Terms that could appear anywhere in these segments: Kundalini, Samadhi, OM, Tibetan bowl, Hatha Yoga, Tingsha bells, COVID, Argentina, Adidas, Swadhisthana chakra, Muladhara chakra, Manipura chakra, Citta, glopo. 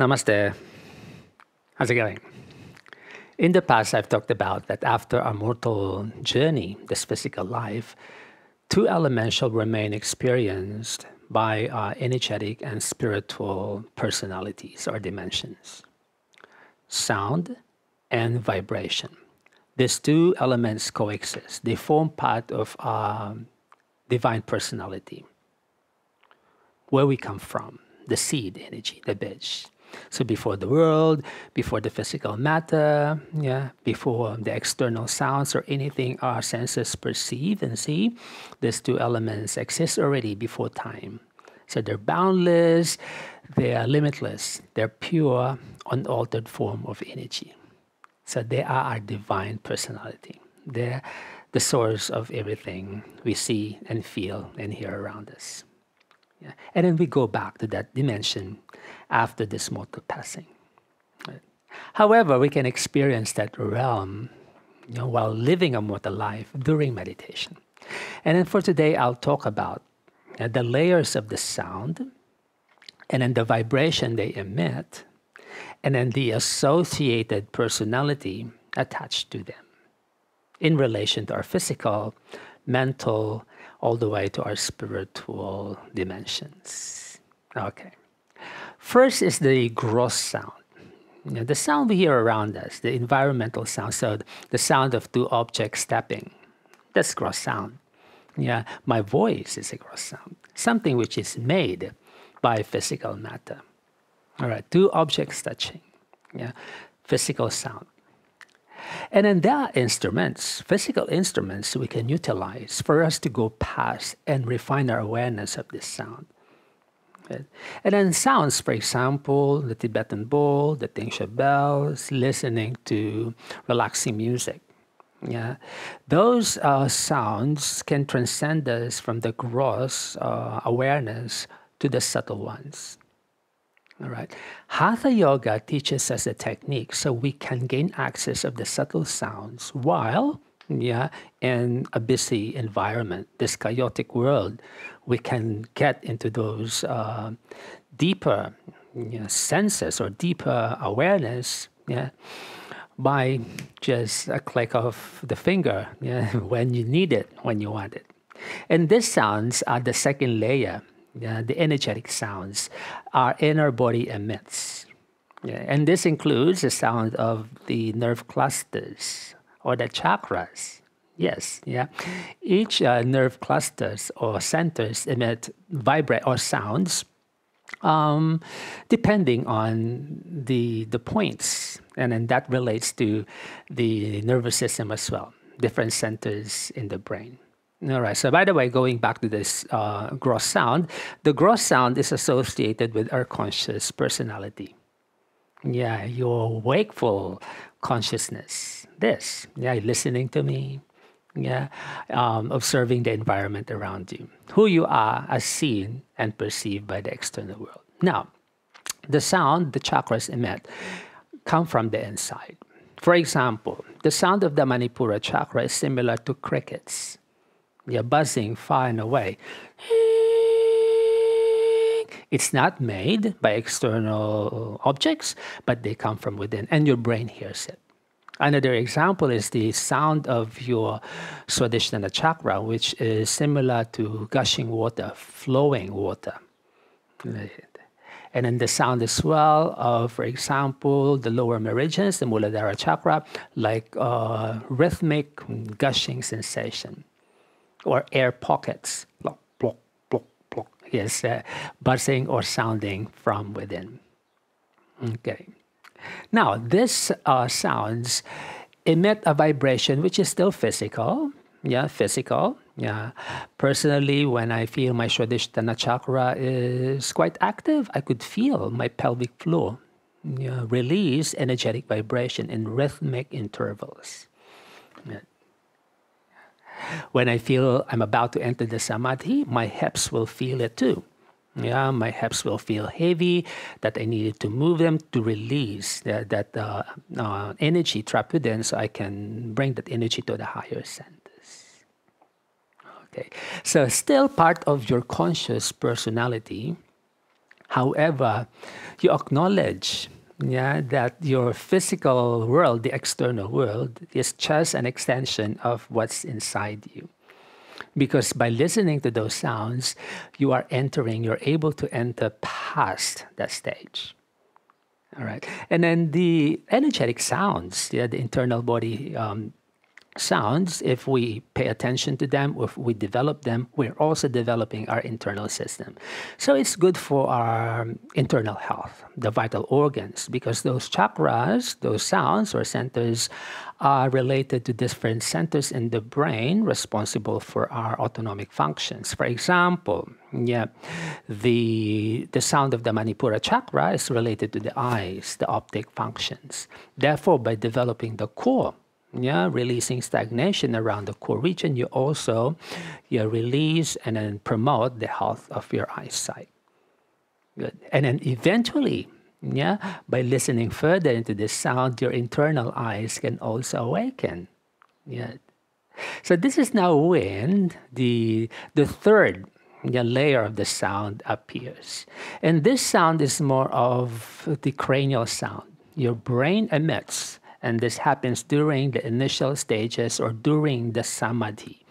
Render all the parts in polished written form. Namaste. How's it going? In the past, I've talked about that after our mortal journey, this physical life, two elements shall remain experienced by our energetic and spiritual personalities or dimensions: sound and vibration. These two elements coexist. They form part of our divine personality, where we come from, the seed energy, the bitch. So before the world, before the physical matter, before the external sounds or anything our senses perceive and see, these two elements exist already before time. So they're boundless, they are limitless, they're pure, unaltered form of energy. So they are our divine personality. They're the source of everything we see and feel and hear around us. Yeah. And then we go back to that dimension after this mortal passing. Right. However, we can experience that realm while living a mortal life during meditation. And then for today, I'll talk about the layers of the sound, and then the vibration they emit, and then the associated personality attached to them in relation to our physical, mental, all the way to our spiritual dimensions. Okay. First is the gross sound. The sound we hear around us, the environmental sound. So the sound of two objects tapping, that's gross sound. Yeah, my voice is a gross sound, something which is made by physical matter. All right, two objects touching, physical sound. And then there are instruments, physical instruments we can utilize for us to go past and refine our awareness of this sound. Right? And then sounds, for example, the Tibetan bowl, the Tingsha bells, listening to relaxing music. Yeah, those sounds can transcend us from the gross awareness to the subtle ones. All right. Hatha Yoga teaches us a technique so we can gain access of the subtle sounds while, in a busy environment, this chaotic world, we can get into those deeper senses or deeper awareness, by just a click of the finger, when you need it, when you want it. And these sounds are the second layer. The energetic sounds our inner body emits. And this includes the sound of the nerve clusters or the chakras. Yes, each nerve clusters or centers emit vibrate or sounds depending on the points. And then that relates to the nervous system as well, different centers in the brain. All right, so by the way, going back to this gross sound, the gross sound is associated with our conscious personality. Yeah, your wakeful consciousness, this, listening to me, observing the environment around you, who you are as seen and perceived by the external world. Now, the sound the chakras emit come from the inside. For example, the sound of the Manipura chakra is similar to crickets. You're buzzing far and away. It's not made by external objects, but they come from within, and your brain hears it. Another example is the sound of your Swadhisthana chakra, which is similar to gushing water, flowing water. And then the sound as well of, for example, the lower meridians, the Muladhara chakra, like rhythmic gushing sensation. Or air pockets, plop, plop, plop, plop. Yes, buzzing or sounding from within. Okay. Now, these sounds emit a vibration which is still physical. Personally, when I feel my Swadhisthana chakra is quite active, I could feel my pelvic floor release energetic vibration in rhythmic intervals. Yeah. When I feel I'm about to enter the Samadhi, my hips will feel it too. Yeah, my hips will feel heavy, that I needed to move them to release that energy trapped within so I can bring that energy to the higher centers. Okay, so still part of your conscious personality However, you acknowledge that your physical world, the external world, is just an extension of what's inside you. Because by listening to those sounds, you are entering, you're able to enter past that stage. All right. And then the energetic sounds, the internal body sounds, if we pay attention to them, if we develop them, we're also developing our internal system. So it's good for our internal health, the vital organs, because those chakras, those sounds or centers are related to different centers in the brain responsible for our autonomic functions. For example, the sound of the Manipura chakra is related to the eyes, the optic functions. Therefore, by developing the core, releasing stagnation around the core region, you also release and then promote the health of your eyesight. Good. And then eventually, by listening further into this sound, your internal eyes can also awaken. So this is now when the third layer of the sound appears. And this sound is more of the cranial sound. Your brain emits. And this happens during the initial stages or during the samadhi.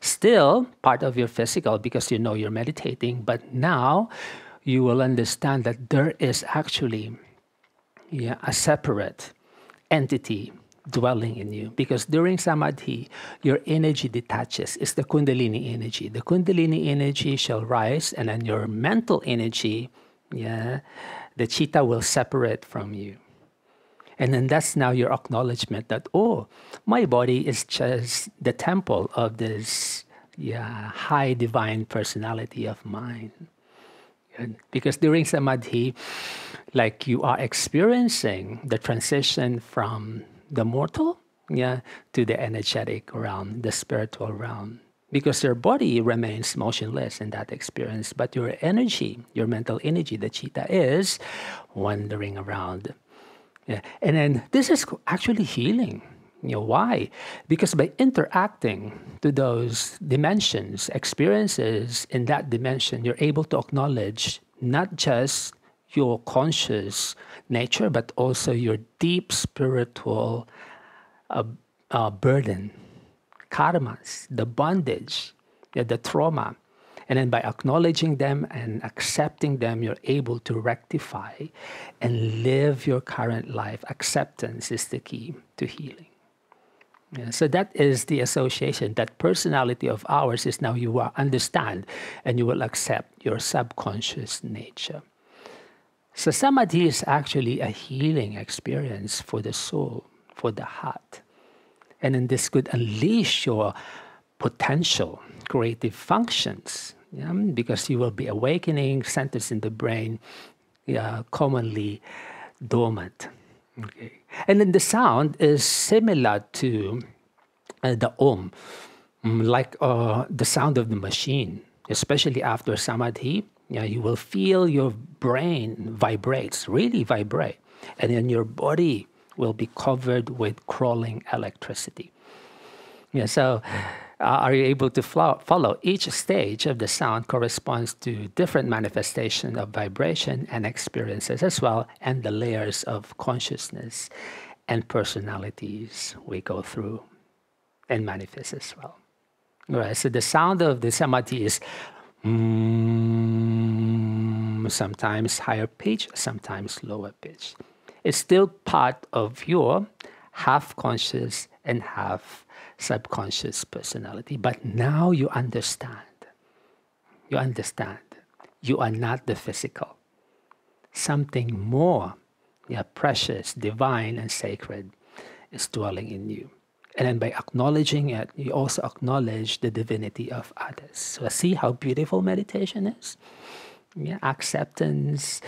Still part of your physical because you know you're meditating, but now you will understand that there is actually a separate entity dwelling in you. Because during samadhi, your energy detaches. It's the Kundalini energy. The Kundalini energy shall rise, and then your mental energy, the Citta, will separate from you. And then that's now your acknowledgement that, oh, my body is just the temple of this high divine personality of mine. And because during samadhi, like, you are experiencing the transition from the mortal to the energetic realm, the spiritual realm. Because your body remains motionless in that experience, but your energy, your mental energy, the Citta, is wandering around. And then this is actually healing. Why? Because by interacting to those dimensions, experiences in that dimension, you're able to acknowledge not just your conscious nature, but also your deep spiritual burden, karmas, the bondage, the trauma. And then by acknowledging them and accepting them, you're able to rectify and live your current life. Acceptance is the key to healing. So that is the association. That personality of ours is now you will understand and you will accept your subconscious nature. So samadhi is actually a healing experience for the soul, for the heart. And then this could unleash your potential creative functions, because you will be awakening centers in the brain commonly dormant. Okay. And then the sound is similar to the OM, like the sound of the machine, especially after samadhi. You will feel your brain vibrates, really vibrate, and then your body will be covered with crawling electricity. So are you able to follow? Each stage of the sound corresponds to different manifestations of vibration and experiences as well, and the layers of consciousness and personalities we go through and manifest as well. All right, so the sound of the samadhi is sometimes higher pitch, sometimes lower pitch. It's still part of your half-conscious and half-conscious subconscious personality, but now you understand. You understand. You are not the physical. Something more precious, divine, and sacred is dwelling in you. And then by acknowledging it, you also acknowledge the divinity of others. So see how beautiful meditation is? Acceptance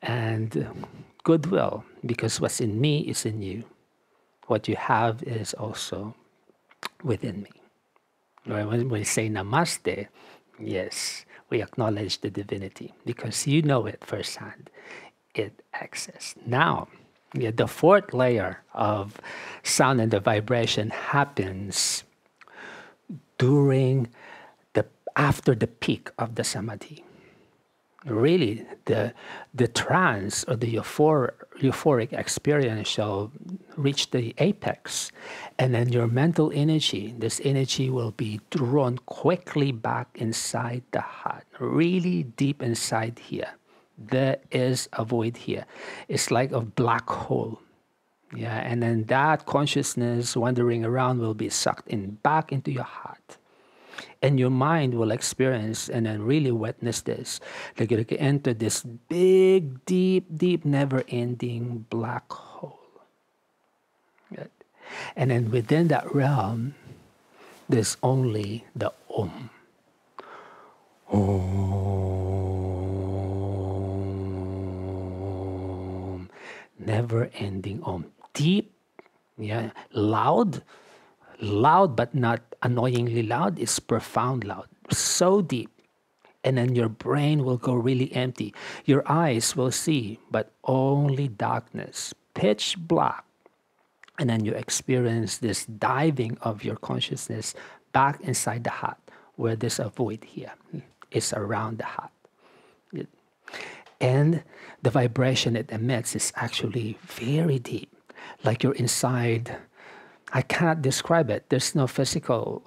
and goodwill, because what's in me is in you. What you have is also within me. When we say namaste, yes, we acknowledge the divinity because you know it firsthand. It exists. Now, the fourth layer of sound and the vibration happens during after the peak of the samadhi. really the trance or the euphoric experience shall reach the apex, and then your mental energy, this energy will be drawn quickly back inside the heart, really deep inside here. There is a void here. It's like a black hole. Yeah, and then that consciousness wandering around will be sucked in back into your heart. And your mind will experience and then really witness this. Like you can enter this big, deep, deep, never-ending black hole. Right? And then within that realm, there's only the OM. OM. Never-ending OM. Deep, yeah, loud. Loud, but not annoyingly loud. It's profound loud, so deep. And then your brain will go really empty. Your eyes will see, but only darkness, pitch black. And then you experience this diving of your consciousness back inside the heart, where there's a void here. It's around the heart. And the vibration it emits is actually very deep, like you're inside. I cannot describe it. There's no physical,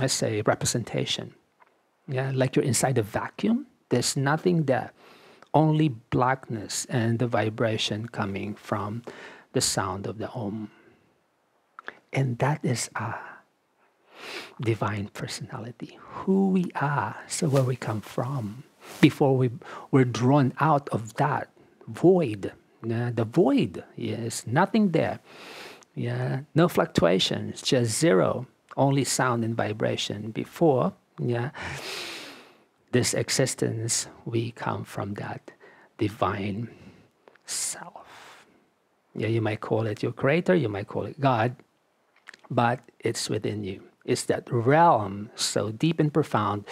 let's say, representation. Yeah, like you're inside a vacuum. There's nothing there, only blackness and the vibration coming from the sound of the OM. And that is our divine personality, who we are, so where we come from. Before we were drawn out of that void, yeah, the void, yes, nothing there. Yeah, no fluctuations, just zero, only sound and vibration. Before, yeah, this existence, we come from that divine self. Yeah, you might call it your creator, you might call it God, but it's within you. It's that realm so deep and profound.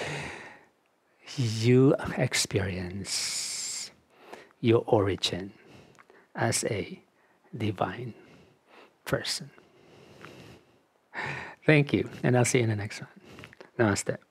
You experience your origin as a divine person. Thank you, and I'll see you in the next one. Namaste.